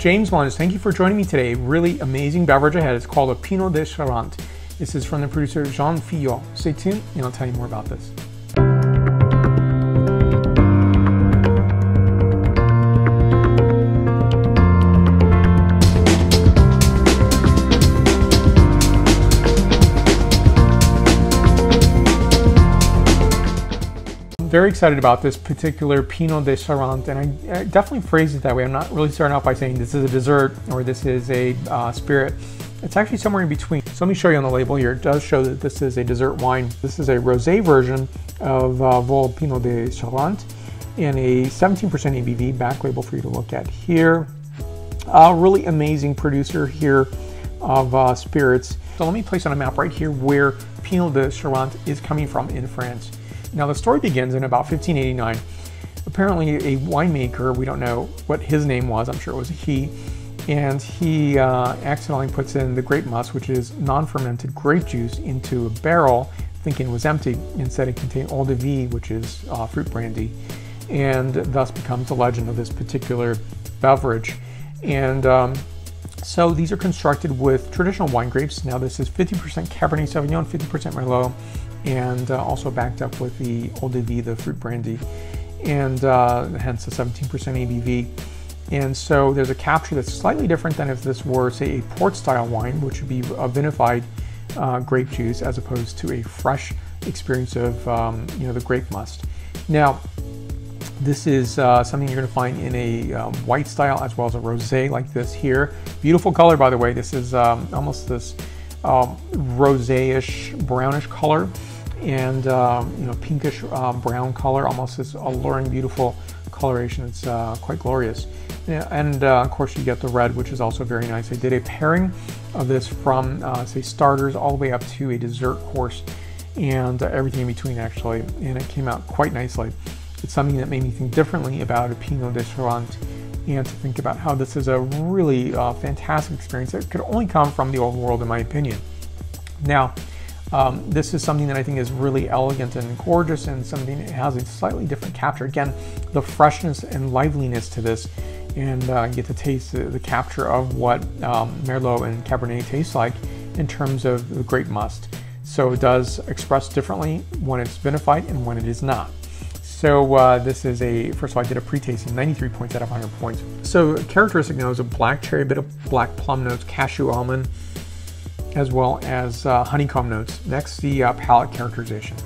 James Melendez, thank you for joining me today. Really amazing beverage I had. It's called a Pineau des Charentes. This is from the producer Jean Fillioux. Stay tuned and I'll tell you more about this. Very excited about this particular Pineau des Charentes, and I definitely phrased it that way. I'm not really starting off by saying this is a dessert or this is a spirit. It's actually somewhere in between. So let me show you on the label here. It does show that this is a dessert wine. This is a rosé version of Vieux Pineau des Charentes in a 17% ABV, back label for you to look at here. A really amazing producer here of spirits. So let me place on a map right here where Pineau des Charentes is coming from in France. Now the story begins in about 1589. Apparently a winemaker, we don't know what his name was, I'm sure it was a he, and he accidentally puts in the grape must, which is non-fermented grape juice, into a barrel, thinking it was empty. Instead it contained eau de vie, which is fruit brandy, and thus becomes the legend of this particular beverage. And so these are constructed with traditional wine grapes. Now this is 50% Cabernet Sauvignon, 50% Merlot, and also backed up with the eau de vie, the fruit brandy, and hence the 17% ABV. And so there's a capture that's slightly different than if this were, say, a port-style wine, which would be a vinified grape juice as opposed to a fresh experience of the grape must. Now, this is something you're going to find in a white style as well as a rosé like this here. Beautiful color, by the way. This is almost this rosé-ish, brownish color, and pinkish brown color, almost this alluring, beautiful coloration. It's quite glorious. And of course you get the red, which is also very nice. I did a pairing of this from say starters all the way up to a dessert course, and everything in between actually, and it came out quite nicely. It's something that made me think differently about a Pineau des Charentes, and to think about how this is a really fantastic experience that could only come from the old world, in my opinion. Now, this is something that I think is really elegant and gorgeous, and something that has a slightly different capture. Again, the freshness and liveliness to this, and you get to taste the capture of what Merlot and Cabernet taste like in terms of the grape must. So it does express differently when it's vinified and when it is not. So this is a, first of all, I did a pre-tasting, 93 points out of 100 points. So characteristic notes of black cherry, a bit of black plum notes, cashew almond, as well as honeycomb notes. Next, the palate characterization.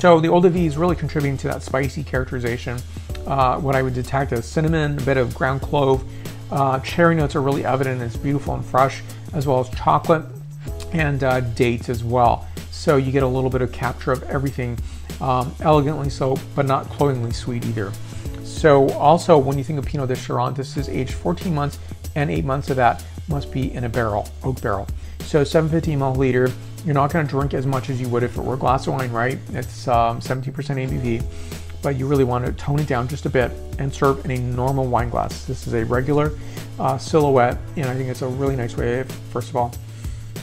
So the eau de vie is really contributing to that spicy characterization. What I would detect is cinnamon, a bit of ground clove. Cherry notes are really evident, it's beautiful and fresh, as well as chocolate and dates as well. So you get a little bit of capture of everything, elegantly so, but not cloyingly sweet either. So also, when you think of Pineau des Charentes, this is aged 14 months, and 8 months of that must be in a barrel, oak barrel. So 750 milliliter, you're not gonna drink as much as you would if it were a glass of wine, right? It's 17% ABV, but you really wanna tone it down just a bit and serve in a normal wine glass. This is a regular silhouette, and I think it's a really nice way of, first of all,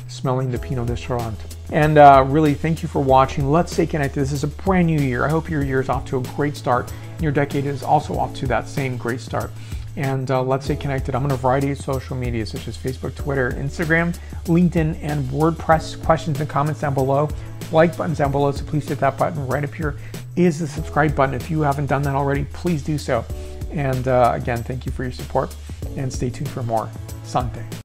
smelling the Pineau des Charentes. And really, thank you for watching. Let's stay connected. This is a brand new year. I hope your year is off to a great start. Your decade is also off to that same great start. And let's stay connected. I'm on a variety of social media, such as Facebook, Twitter, Instagram, LinkedIn, and WordPress. Questions and comments down below. Like buttons down below, so please hit that button. Right up here is the subscribe button. If you haven't done that already, please do so. And again, thank you for your support, and stay tuned for more. Santé.